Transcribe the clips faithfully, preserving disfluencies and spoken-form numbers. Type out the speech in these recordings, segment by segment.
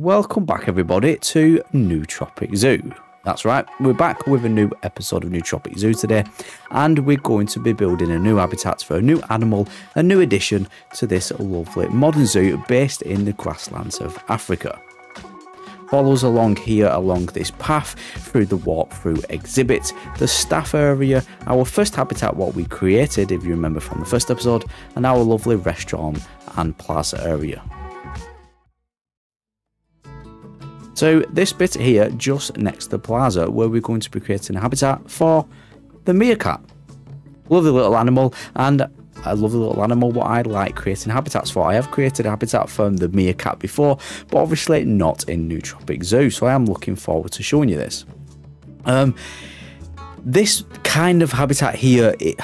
Welcome back, everybody, to Newtropic Zoo. That's right, we're back with a new episode of Newtropic Zoo today, and we're going to be building a new habitat for a new animal, a new addition to this lovely modern zoo based in the grasslands of Africa. Follow us along here along this path through the walkthrough exhibit, the staff area, our first habitat, what we created, if you remember from the first episode, and our lovely restaurant and plaza area. So this bit here, just next to the plaza, where we're going to be creating a habitat for the meerkat. Lovely little animal, and a lovely little animal what I like creating habitats for. I have created a habitat for the meerkat before, but obviously not in Newtropic Zoo, so I am looking forward to showing you this. Um, this kind of habitat here, it,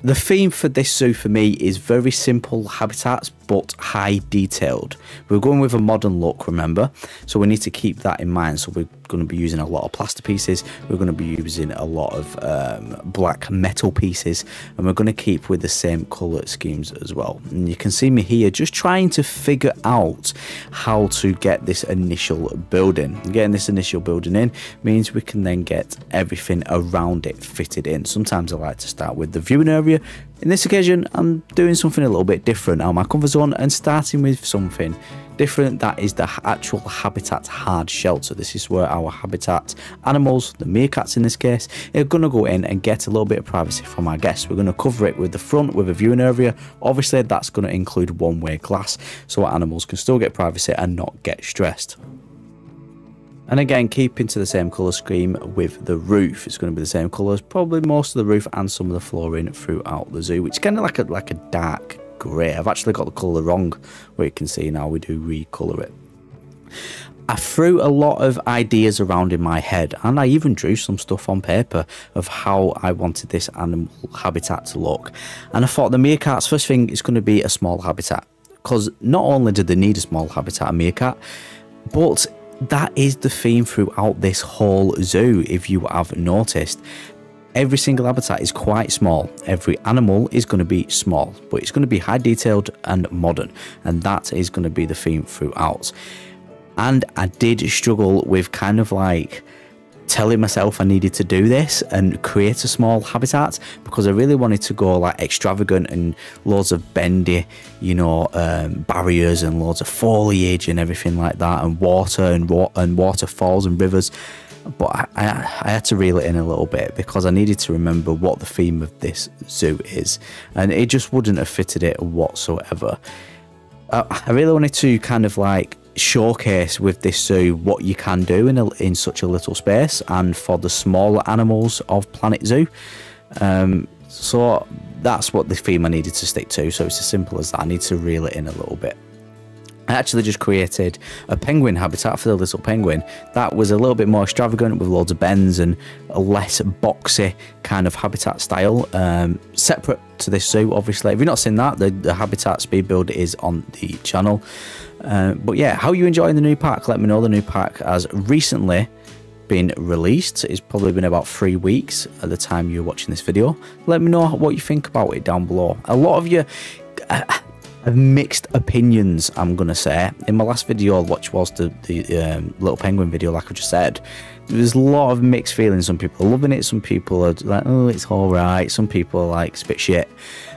the theme for this zoo for me is very simple habitats but high detailed. We're going with a modern look, remember, so we need to keep that in mind. So we're going to be using a lot of plaster pieces, we're going to be using a lot of um, black metal pieces, and we're going to keep with the same colour schemes as well. And you can see me here just trying to figure out how to get this initial building. Getting this initial building in means we can then get everything around it fitted in. Sometimes I like to start with the viewing area. In this occasion, I'm doing something a little bit different out of my comfort zone and starting with something different. That is the actual habitat hard shell. So this is where our habitat animals, the meerkats in this case, are going to go in and get a little bit of privacy from our guests. We're going to cover it with the front with a viewing area. Obviously, that's going to include one-way glass so our animals can still get privacy and not get stressed. And again, keeping to the same colour scheme with the roof. It's going to be the same colours, probably most of the roof and some of the flooring throughout the zoo, which is kind of like a, like a dark grey. I've actually got the colour wrong, where you can see now we do recolour it. I threw a lot of ideas around in my head, and I even drew some stuff on paper of how I wanted this animal habitat to look. And I thought the meerkat's first thing is going to be a small habitat, because not only do they need a small habitat, a meerkat, but that is the theme throughout this whole zoo. If you have noticed, every single habitat is quite small, every animal is going to be small, but it's going to be high detailed and modern, and that is going to be the theme throughout. And I did struggle with kind of like telling myself I needed to do this and create a small habitat, because I really wanted to go like extravagant and loads of bendy, you know, um, barriers and loads of foliage and everything like that, and water and, wa and waterfalls and rivers. But I, I, I had to reel it in a little bit, because I needed to remember what the theme of this zoo is, and it just wouldn't have fitted it whatsoever. I, I really wanted to kind of like showcase with this zoo what you can do in a, in such a little space, and for the smaller animals of Planet Zoo. Um, so that's what the theme I needed to stick to. So it's as simple as that. I need to reel it in a little bit. I actually just created a penguin habitat for the little penguin that was a little bit more extravagant, with loads of bends and a less boxy kind of habitat style, um, separate to this zoo, obviously. If you've not seen that, the, the habitat speed build is on the channel. Uh, but yeah, how are you enjoying the new pack? Let me know. The new pack has recently been released. It's probably been about three weeks at the time you're watching this video. Let me know what you think about it down below. A lot of you... Uh, mixed opinions, I'm gonna say. In my last video, which was the, the um, little penguin video, like I just said, there's a lot of mixed feelings. Some people are loving it, some people are like, oh, it's all right, some people are like, spit shit.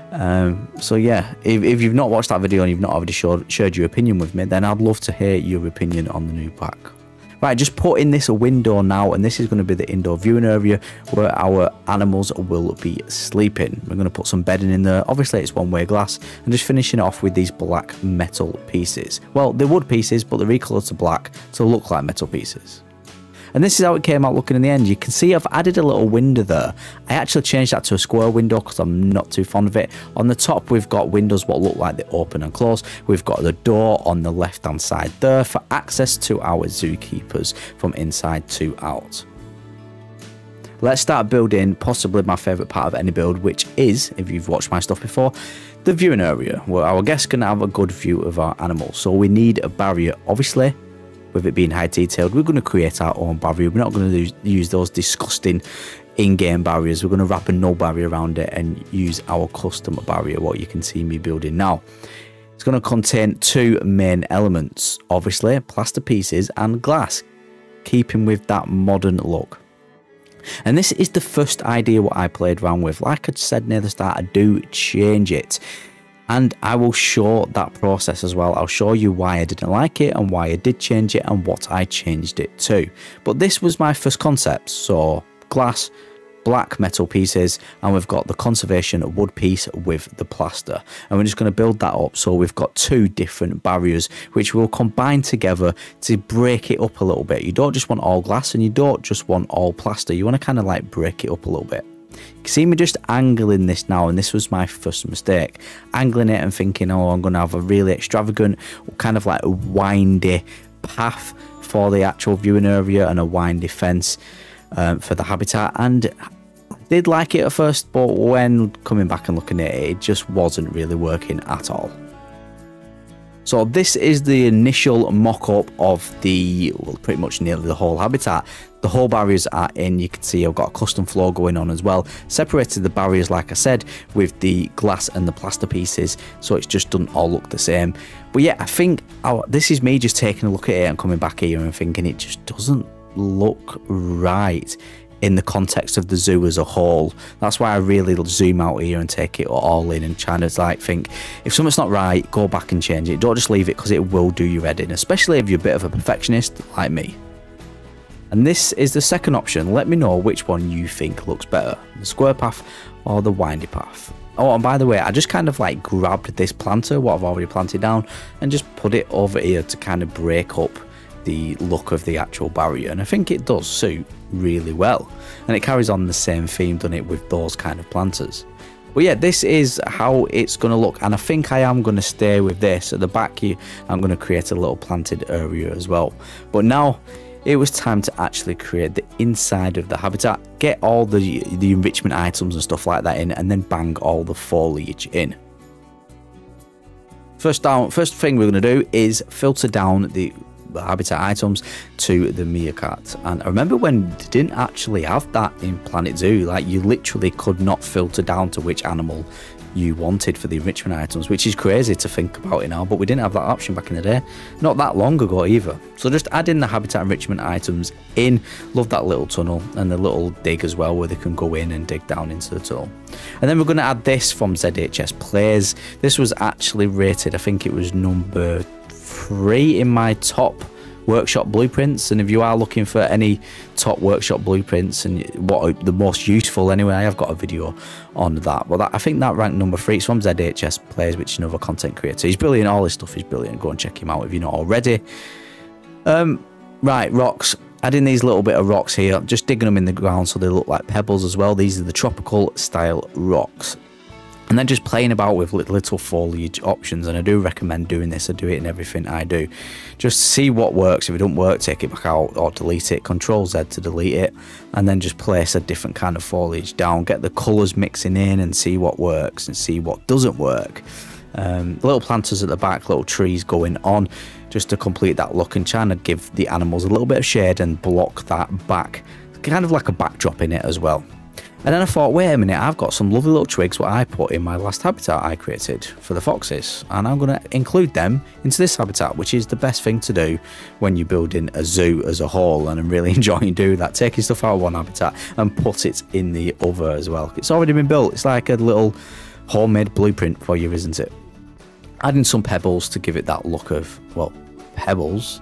Um, so yeah, if, if you've not watched that video and you've not already showed, shared your opinion with me, then I'd love to hear your opinion on the new pack. Right, just put in this a window now, and this is going to be the indoor viewing area where our animals will be sleeping. We're going to put some bedding in there. Obviously, it's one-way glass, and just finishing it off with these black metal pieces. Well, they're wood pieces, but they're recolored to black to look like metal pieces. And this is how it came out looking in the end. You can see I've added a little window there. I actually changed that to a square window because I'm not too fond of it. On the top, we've got windows what look like they open and close. We've got the door on the left-hand side there for access to our zookeepers from inside to out. Let's start building possibly my favourite part of any build, which is, if you've watched my stuff before, the viewing area, where our guests can have a good view of our animals. So we need a barrier, obviously. With it being high detailed, we're going to create our own barrier. We're not going to use those disgusting in-game barriers. We're going to wrap a null barrier around it and use our custom barrier, what you can see me building now. It's going to contain two main elements, obviously plaster pieces and glass, keeping with that modern look. And this is the first idea what I played around with. Like I said near the start, I do change it, and I will show that process as well. I'll show you why I didn't like it and why I did change it and what I changed it to. But this was my first concept, so glass, black metal pieces, and we've got the conservation wood piece with the plaster, and we're just going to build that up. So we've got two different barriers which will combine together to break it up a little bit. You don't just want all glass and you don't just want all plaster, you want to kind of like break it up a little bit. You can see me just angling this now, and this was my first mistake, angling it and thinking, oh, I'm going to have a really extravagant kind of like windy path for the actual viewing area and a windy fence Um, for the habitat. And I did like it at first, but when coming back and looking at it, it just wasn't really working at all. So this is the initial mock-up of the, well, pretty much nearly the whole habitat. The whole barriers are in. You can see I've got a custom floor going on as well, separated the barriers like I said with the glass and the plaster pieces, so it's just doesn't all look the same. But yeah, I think oh, this is me just taking a look at it and coming back here and thinking it just doesn't look right in the context of the zoo as a whole. That's why I really zoom out here and take it all in and try to like think, if something's not right, go back and change it. Don't just leave it, because it will do your head in, especially if you're a bit of a perfectionist like me. And this is the second option. Let me know which one you think looks better, the square path or the windy path. Oh, and by the way, I just kind of like grabbed this planter, what I've already planted down, and just put it over here to kind of break up the look of the actual barrier, and I think it does suit really well, and it carries on the same theme, doesn't it, with those kind of planters. But yeah, this is how it's going to look, and I think I am going to stay with this at the back here. I'm going to create a little planted area as well. But now it was time to actually create the inside of the habitat, get all the the enrichment items and stuff like that in, and then bang all the foliage in. First down, first thing we're going to do is filter down the The habitat items to the meerkat. And I remember when they didn't actually have that in Planet Zoo, like you literally could not filter down to which animal you wanted for the enrichment items, which is crazy to think about it now, but we didn't have that option back in the day, not that long ago either. So just add in the habitat enrichment items in. Love that little tunnel and the little dig as well, where they can go in and dig down into the tunnel. And then we're going to add this from Z H S Players. This was actually rated, I think it was number three in my top workshop blueprints, and if you are looking for any top workshop blueprints and what are the most useful, anyway, I have got a video on that. But that, I think that ranked number three. It's from Z H S Players, which is another content creator. He's brilliant, all his stuff is brilliant. Go and check him out if you're not already. Um right, rocks. Adding these little bit of rocks here, just digging them in the ground so they look like pebbles as well. These are the tropical style rocks. And then just playing about with little foliage options, and I do recommend doing this. I do it in everything I do. Just see what works. If it don't work, take it back out or delete it. Control Z to delete it, and then just place a different kind of foliage down. Get the colours mixing in and see what works and see what doesn't work. Um, little planters at the back, little trees going on, just to complete that look and trying to give the animals a little bit of shade and block that back. Kind of like a backdrop in it as well. And then I thought, wait a minute, I've got some lovely little twigs what I put in my last habitat I created for the foxes, and I'm going to include them into this habitat, which is the best thing to do when you're building a zoo as a whole. And I'm really enjoying doing that, taking stuff out of one habitat and put it in the other as well. It's already been built. It's like a little homemade blueprint for you, isn't it? Adding some pebbles to give it that look of, well, pebbles.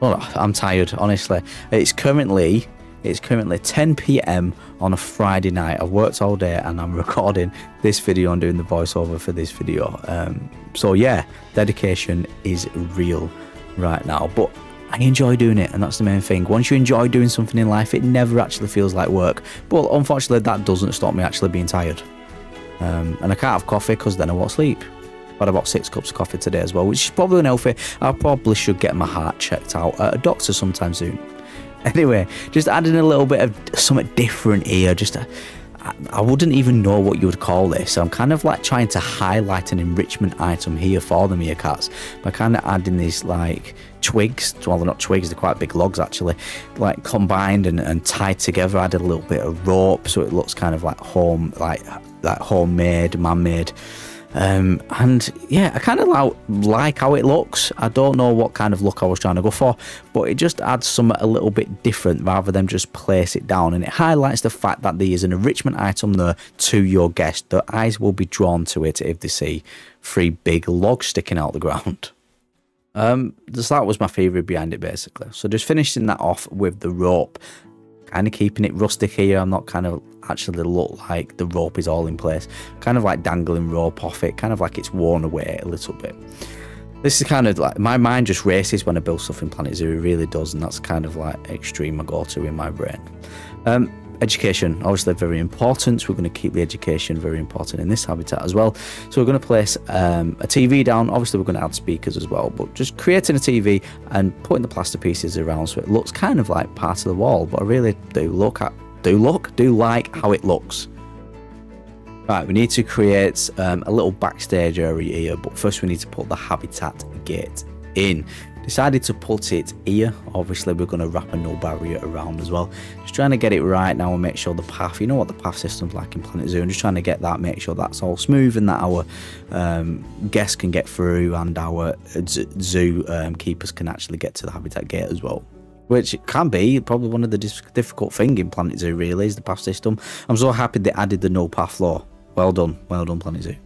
Well, I'm tired, honestly. It's currently... It's currently ten p m on a Friday night. I've worked all day and I'm recording this video and doing the voiceover for this video. Um, so yeah, dedication is real right now. But I enjoy doing it, and that's the main thing. Once you enjoy doing something in life, it never actually feels like work. But unfortunately, that doesn't stop me actually being tired. Um, and I can't have coffee because then I won't sleep. I've had about six cups of coffee today as well, which is probably unhealthy. I probably should get my heart checked out at a doctor sometime soon. Anyway, just adding a little bit of something different here. Just a, I wouldn't even know what you would call this. I'm kind of like trying to highlight an enrichment item here for the meerkats by kind of adding these like twigs. Well, they're not twigs, they're quite big logs actually, like combined and, and tied together. I added a little bit of rope so it looks kind of like home, like like homemade, man-made. Um, and yeah, I kind of like, like how it looks. I don't know what kind of look I was trying to go for, but it just adds something a little bit different rather than just place it down. And it highlights the fact that there is an enrichment item there to your guest. Their eyes will be drawn to it if they see three big logs sticking out the ground. Um, so that was my theory behind it, basically. So just finishing that off with the rope. Kind of keeping it rustic here. I'm not kind of actually look like the rope is all in place. Kind of like dangling rope off it. Kind of like it's worn away a little bit. This is kind of like, my mind just races when I build stuff in Planet Zoo. It really does. And that's kind of like extreme I go to in my brain. Um, education, obviously very important. We're going to keep the education very important in this habitat as well. So we're going to place um, a T V down. Obviously we're going to add speakers as well, but just creating a T V and putting the plaster pieces around so it looks kind of like part of the wall. But I really do look at do look do like how it looks. Right, we need to create um, a little backstage area here, but first we need to put the habitat gate in. Decided to put it here. Obviously we're going to wrap a no barrier around as well. Just trying to get it right now and make sure the path, you know what the path system's like in Planet Zoo, and just trying to get that, make sure that's all smooth and that our um, guests can get through and our zoo um, keepers can actually get to the habitat gate as well. Which can be probably one of the difficult thing in Planet Zoo really is the path system. I'm so happy they added the no path law. Well done, well done Planet Zoo.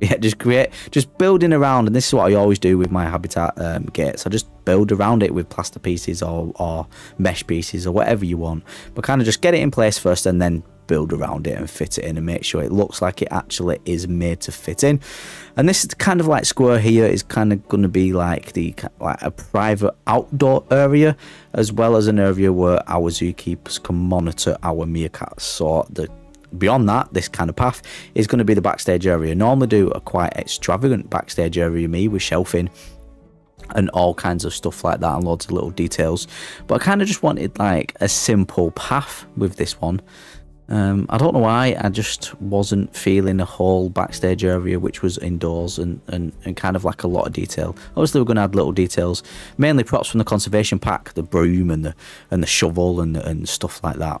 Yeah, just create, just building around, and this is what I always do with my habitat um, gates. I just build around it with plaster pieces or, or mesh pieces or whatever you want. But kind of just get it in place first and then build around it and fit it in and make sure it looks like it actually is made to fit in. And this is kind of like square here is kind of going to be like the like a private outdoor area, as well as an area where our zookeepers can monitor our meerkats. So the beyond that, this kind of path is going to be the backstage area. Normally do a quite extravagant backstage area me with shelving and all kinds of stuff like that and loads of little details, but I kind of just wanted like a simple path with this one. um I don't know why, I just wasn't feeling a whole backstage area which was indoors and and, and kind of like a lot of detail. Obviously we're going to add little details, mainly props from the conservation pack, the broom and the and the shovel and and stuff like that.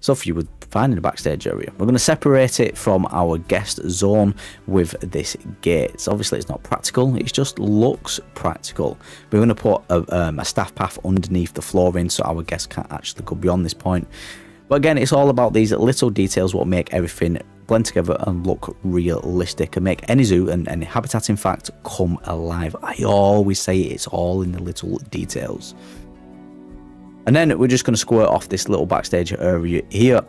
Stuff you would find in the backstage area. We're going to separate it from our guest zone with this gate. Obviously it's not practical, it just looks practical. We're going to put a, um, a staff path underneath the flooring so our guests can't actually go beyond this point. But again, it's all about these little details what make everything blend together and look realistic and make any zoo and any habitat in fact come alive. I always say it's all in the little details. And then we're just going to squirt off this little backstage area here.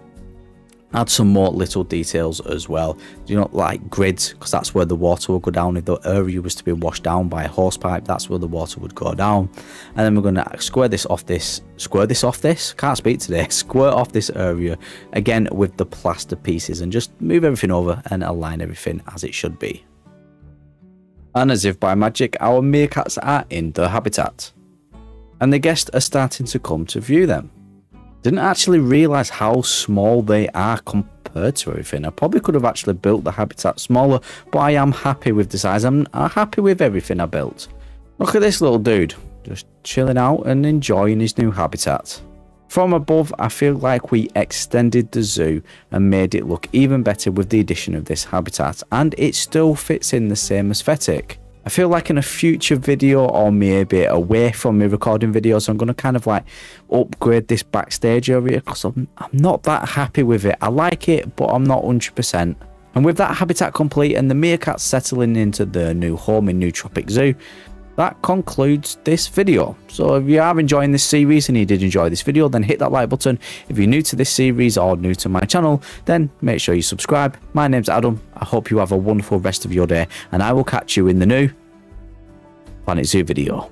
Add some more little details as well. You know, like grids, because that's where the water will go down. If the area was to be washed down by a hose pipe, that's where the water would go down. And then we're going to square this off this, square this off this, can't speak today, square off this area again with the plaster pieces and just move everything over and align everything as it should be. And as if by magic, our meerkats are in the habitat. And the guests are starting to come to view them. Didn't actually realise how small they are compared to everything. I probably could have actually built the habitat smaller, but I am happy with the size. I'm happy with everything I built. Look at this little dude, just chilling out and enjoying his new habitat. From above, I feel like we extended the zoo and made it look even better with the addition of this habitat, and it still fits in the same aesthetic. I feel like in a future video or maybe away from me recording videos, I'm going to kind of like upgrade this backstage area because I'm, I'm not that happy with it. I like it, but I'm not one hundred percent. And with that habitat complete and the meerkats settling into their new home in Newtropic Zoo, that concludes this video. So if you are enjoying this series and you did enjoy this video, then hit that like button. If you're new to this series or new to my channel, then make sure you subscribe. My name's Adam. I hope you have a wonderful rest of your day, and I will catch you in the new Planet Zoo video.